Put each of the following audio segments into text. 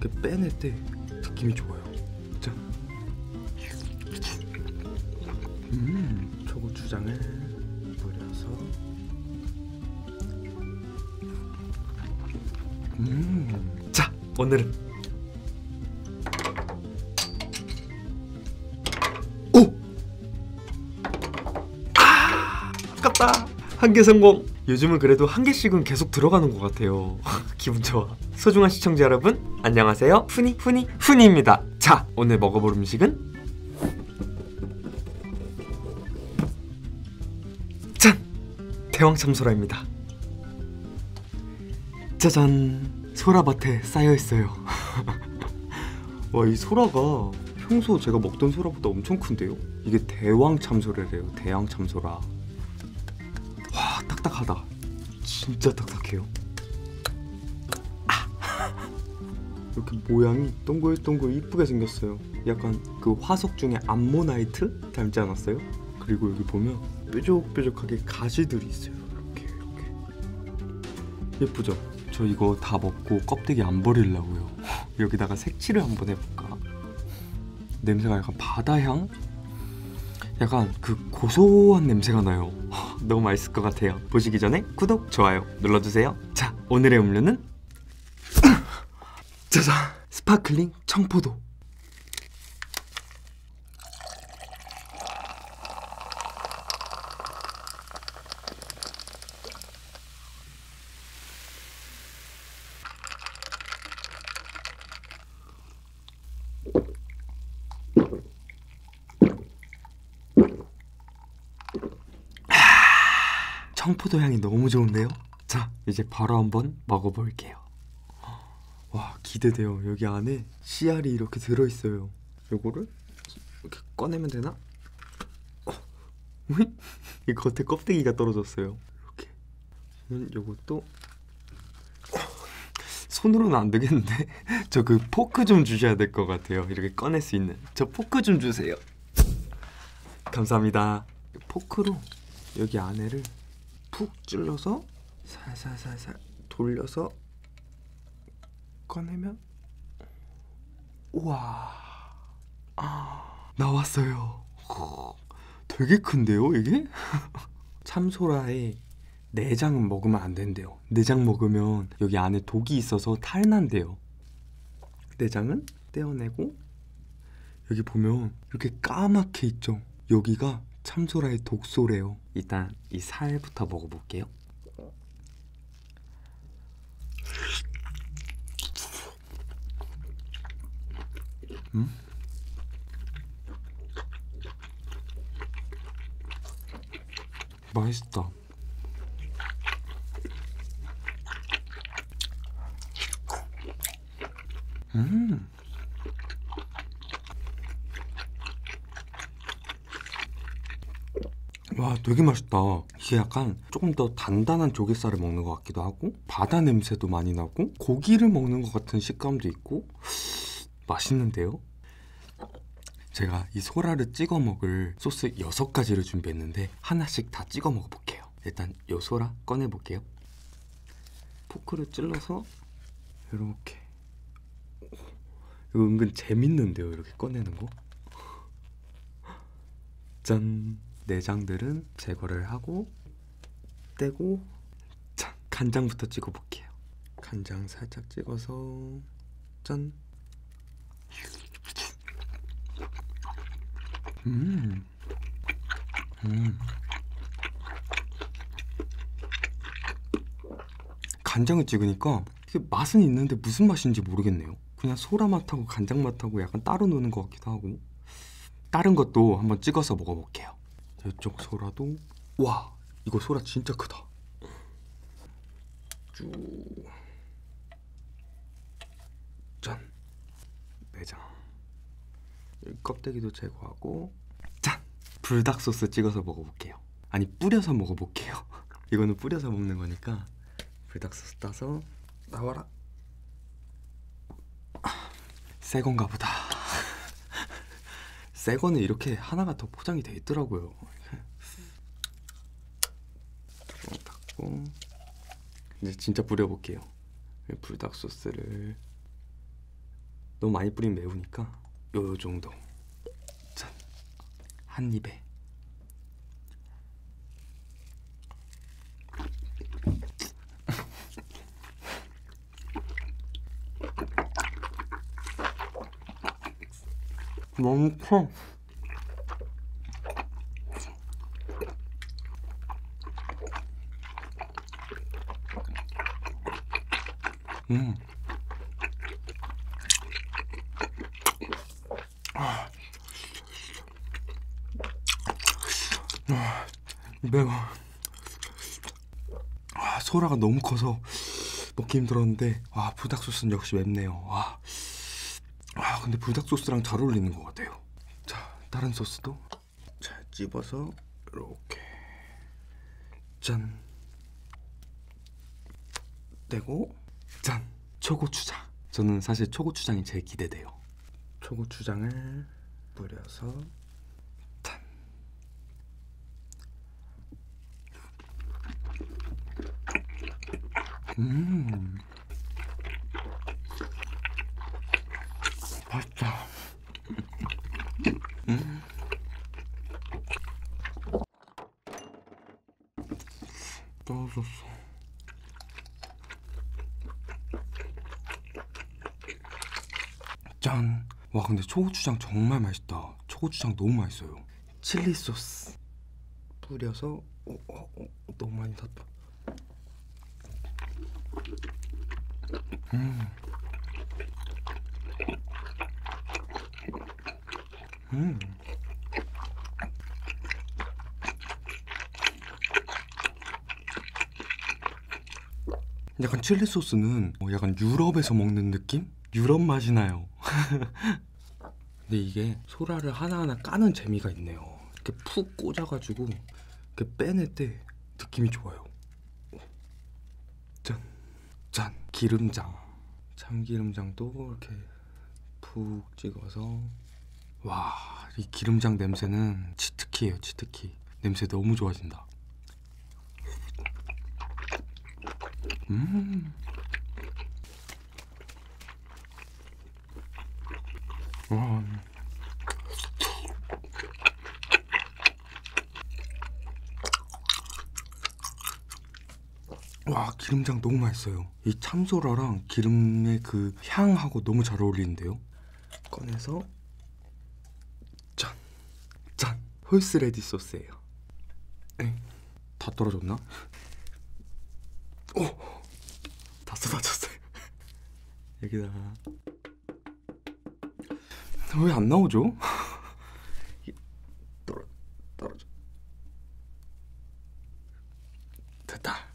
이렇게 빼낼 때 느낌이 좋아요. 짠. 초고추장을 뿌려서. 자, 오늘은 아깝다. 한 개 성공. 요즘은 그래도 한 개씩은 계속 들어가는 것 같아요. 기분 좋아. 소중한 시청자 여러분, 안녕하세요. 훈이입니다. 자, 오늘 먹어볼 음식은 짠! 대왕 참소라입니다. 짜잔! 소라밭에 쌓여있어요. 와, 이 소라가 평소 제가 먹던 소라보다 엄청 큰데요? 이게 대왕 참소라래요. 대왕 참소라. 딱딱하다. 진짜 딱딱해요. 이렇게 모양이 동글동글 이쁘게 생겼어요. 약간 그 화석 중에 암모나이트 닮지 않았어요? 그리고 여기 보면 뾰족뾰족하게 가시들이 있어요. 이렇게 예쁘죠? 저 이거 다 먹고 껍데기 안 버리려고요. 여기다가 색칠을 한번 해볼까? 냄새가 약간 바다향? 약간 그 고소한 냄새가 나요. 너무 맛있을 것 같아요. 보시기 전에 구독, 좋아요 눌러주세요. 자, 오늘의 음료는 짜잔! 스파클링 청포도. 청포도 향이 너무 좋은데요? 자, 이제 바로 한번 먹어볼게요. 와, 기대돼요. 여기 안에 씨알이 이렇게 들어있어요. 요거를 이렇게 꺼내면 되나? 이 겉에 껍데기가 떨어졌어요. 이렇게. 저는 요것도 손으로는 안 되겠는데? 저 그 포크 좀 주셔야 될 것 같아요. 이렇게 꺼낼 수 있는. 저 포크 좀 주세요. 감사합니다. 포크로 여기 안에를 푹 찔러서 살살살살 돌려서 꺼내면 우와, 나왔어요. 되게 큰데요 이게? 참소라의 내장은 먹으면 안 된대요. 내장 먹으면 여기 안에 독이 있어서 탈난대요. 내장은 떼어내고 여기 보면 이렇게 까맣게 있죠? 여기가 참소라의 독소래요. 일단 이 살부터 먹어볼게요. 맛있다. 와, 되게 맛있다. 이게 약간 조금 더 단단한 조갯살을 먹는 것 같기도 하고 바다 냄새도 많이 나고 고기를 먹는 것 같은 식감도 있고 맛있는데요? 제가 이 소라를 찍어 먹을 소스 6가지를 준비했는데 하나씩 다 찍어 먹어볼게요. 일단 요 소라 꺼내볼게요. 포크를 찔러서 이렇게. 이거 은근 재밌는데요, 이렇게 꺼내는 거? 짠! 내장들은 제거를 하고 떼고. 짠! 간장부터 찍어볼게요. 간장 살짝 찍어서 짠! 간장을 찍으니까 이게 맛은 있는데 무슨 맛인지 모르겠네요. 그냥 소라 맛하고 간장 맛하고 약간 따로 노는 것 같기도 하고. 다른 것도 한번 찍어서 먹어볼게요. 이쪽 소라도. 와, 이거 소라 진짜 크다. 쭉. 짠. 내장 껍데기도 제거하고. 짠. 불닭 소스 찍어서 먹어볼게요. 아니, 뿌려서 먹어볼게요. 이거는 뿌려서 먹는 거니까. 불닭 소스 따서. 나와라. 새 건가 보다. 새 거는 이렇게 하나가 더 포장이 돼 있더라고요. 닦고 이제 진짜 뿌려볼게요. 불닭 소스를 너무 많이 뿌리면 매우니까 요 정도. 짠. 한 입에. 너무 커. 매워. 아, 소라가 너무 커서 먹기 힘들었는데, 아, 불닭 소스는 역시 맵네요. 아, 근데 불닭 소스랑 잘 어울리는 것 같아요. 자, 다른 소스도 잘 집어서 이렇게 짠 떼고 짠! 초고추장! 저는 사실 초고추장이 제일 기대돼요. 초고추장을 뿌려서 짠! 맛있다. 떨어졌어. 짠! 와, 근데 초고추장 정말 맛있다. 초고추장 너무 맛있어요. 칠리 소스 뿌려서 너무 많이 샀다. 약간 칠리 소스는 약간 유럽에서 먹는 느낌? 유럽 맛이 나요. 근데 이게 소라를 하나하나 까는 재미가 있네요. 이렇게 푹 꽂아가지고 이렇게 빼낼 때 느낌이 좋아요. 짠! 짠! 기름장! 참기름장도 이렇게 푹 찍어서. 와, 이 기름장 냄새는 치트키예요, 치트키. 냄새 너무 좋아진다. 와. 와, 기름장 너무 맛있어요. 이 참소라랑 기름의 그 향하고 너무 잘 어울리는데요. 꺼내서 짠! 짠! 홀스레디 소스예요. 에이, 다 떨어졌나? 오! 다 쏟아졌어요. 여기다가 왜 안 나오죠? 떨어져. 됐다.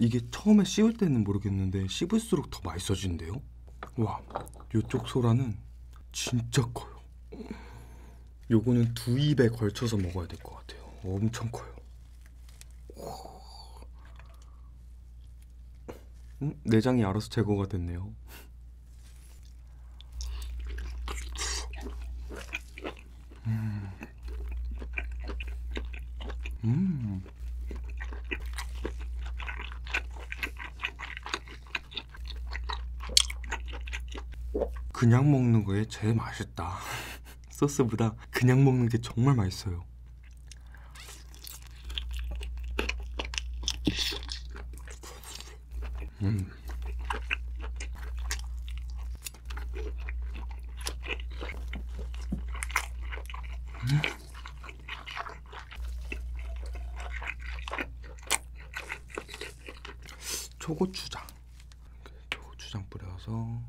이게 처음에 씹을 때는 모르겠는데 씹을수록 더 맛있어지는데요? 와, 요쪽 소라는 진짜 커요. 요거는 두 입에 걸쳐서 먹어야 될 것 같아요. 엄청 커요. 내장이 알아서 제거가 됐네요. 그냥 먹는 거에 제일 맛있다. 소스보다 그냥 먹는 게 정말 맛있어요. 초고추장. 초고추장 뿌려서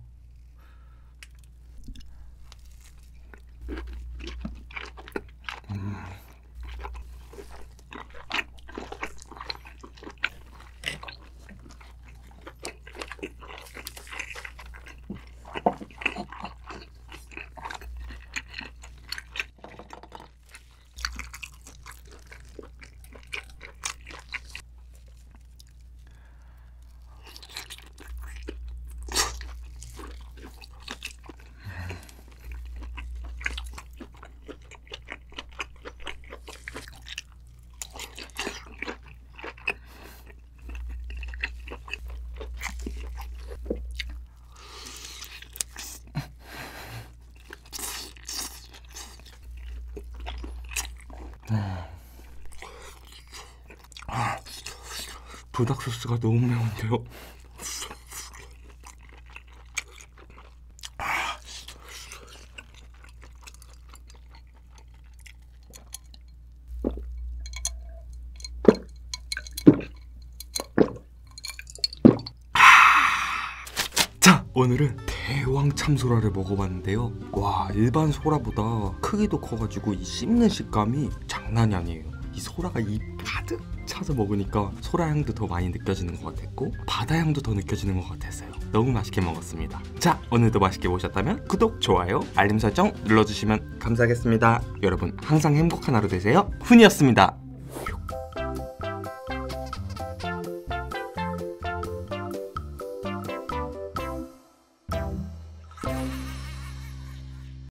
불닭 소스가 너무 매운데요. 오늘은 대왕 참소라를 먹어봤는데요. 와, 일반 소라보다 크기도 커가지고 이 씹는 식감이 장난이 아니에요. 이 소라가 입 가득 차서 먹으니까 소라 향도 더 많이 느껴지는 것 같았고 바다 향도 더 느껴지는 것 같았어요. 너무 맛있게 먹었습니다. 자, 오늘도 맛있게 보셨다면 구독, 좋아요, 알림 설정 눌러주시면 감사하겠습니다. 여러분, 항상 행복한 하루 되세요. 훈이었습니다.